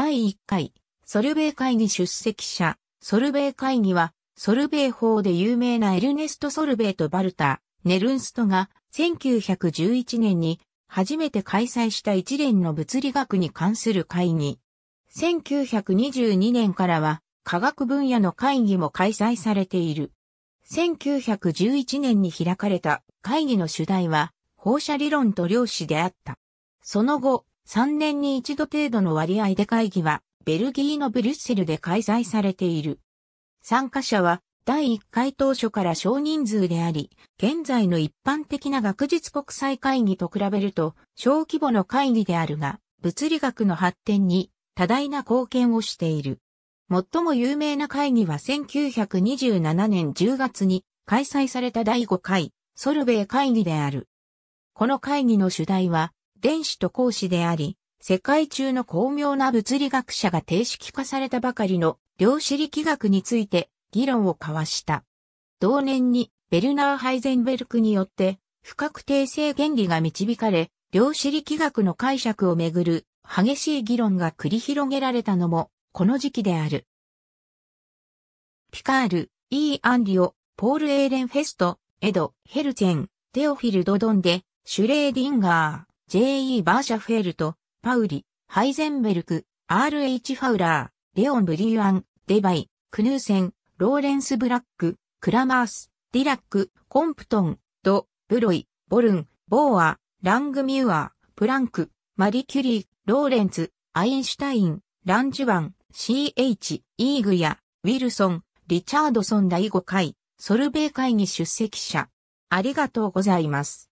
第1回、ソルベー会に出席者。ソルベー会議は、ソルベー法で有名なエルネスト・ソルベーとバルター・ネルンストが、1911年に初めて開催した一連の物理学に関する会議。1922年からは、科学分野の会議も開催されている。1911年に開かれた会議の主題は、放射理論と量子であった。その後、3年に一度程度の割合で会議は、ベルギーのブリュッセルで開催されている。参加者は、第1回当初から少人数であり、現在の一般的な学術国際会議と比べると、小規模の会議であるが、物理学の発展に多大な貢献をしている。最も有名な会議は1927年10月に開催された第5回、ソルベー会議である。この会議の主題は、電子と光子であり、世界中の巧妙な物理学者が定式化されたばかりの量子力学について議論を交わした。同年にベルナー・ハイゼンベルクによって不確定性原理が導かれ、量子力学の解釈をめぐる激しい議論が繰り広げられたのもこの時期である。ピカール、E・アンリオ、ポール・エーレンフェスト、エド・ヘルツェン、テオフィル・ド・ドンデ、シュレーディンガー、J.E. バーシャフェルト、パウリ、ハイゼンベルク、R.H. ファウラー、レオン・ブリュアン、デバイ、クヌーセン、ローレンス・ブラック、クラマース、ディラック、コンプトン、ド、ブロイ、ボルン、ボーア、ラングミュア、プランク、マリキュリー、ローレンツ、アインシュタイン、ランジュバン、Ch. E. Guye、ウィルソン、リチャードソン第5回、ソルベー会議出席者。ありがとうございます。